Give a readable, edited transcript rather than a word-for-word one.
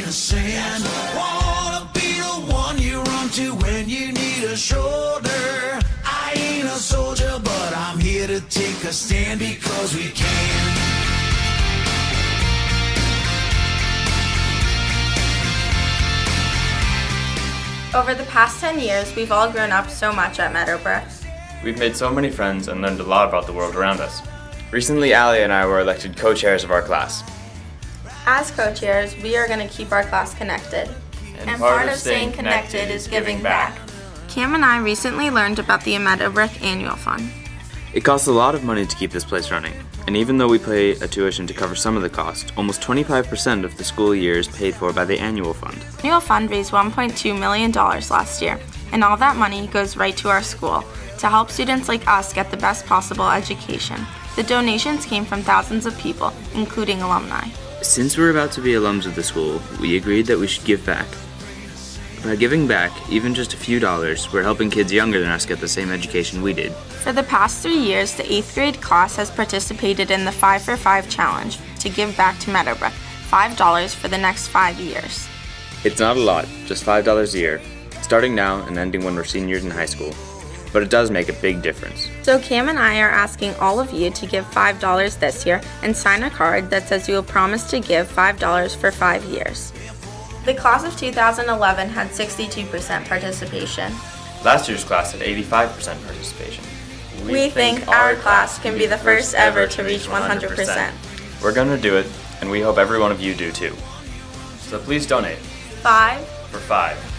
grain of sand. Wanna be the one you run to when you need a shoulder. I ain't a soldier, but I'm here to take a stand because we can. Over the past 10 years, we've all grown up so much at Meadowbrook. We've made so many friends and learned a lot about the world around us. Recently, Allie and I were elected co-chairs of our class. As co-chairs, we are going to keep our class connected. And part of staying connected is giving back. Cam and I recently learned about the Meadowbrook Annual Fund. It costs a lot of money to keep this place running, and even though we pay a tuition to cover some of the cost, almost 25% of the school year is paid for by the Annual Fund. The Annual Fund raised $1.2 million last year, and all that money goes right to our school to help students like us get the best possible education. The donations came from thousands of people, including alumni. Since we're about to be alums of the school, we agreed that we should give back. By giving back, even just a few dollars, we're helping kids younger than us get the same education we did. For the past 3 years, the 8th grade class has participated in the 5 For 5 challenge to give back to Meadowbrook, $5 for the next 5 years. It's not a lot, just $5 a year, starting now and ending when we're seniors in high school. But it does make a big difference. So Cam and I are asking all of you to give $5 this year and sign a card that says you will promise to give $5 for 5 years. The class of 2011 had 62% participation. Last year's class had 85% participation. We think our class can be the first ever to reach 100%. We're going to do it, and we hope every one of you do too. So please donate. 5 for 5.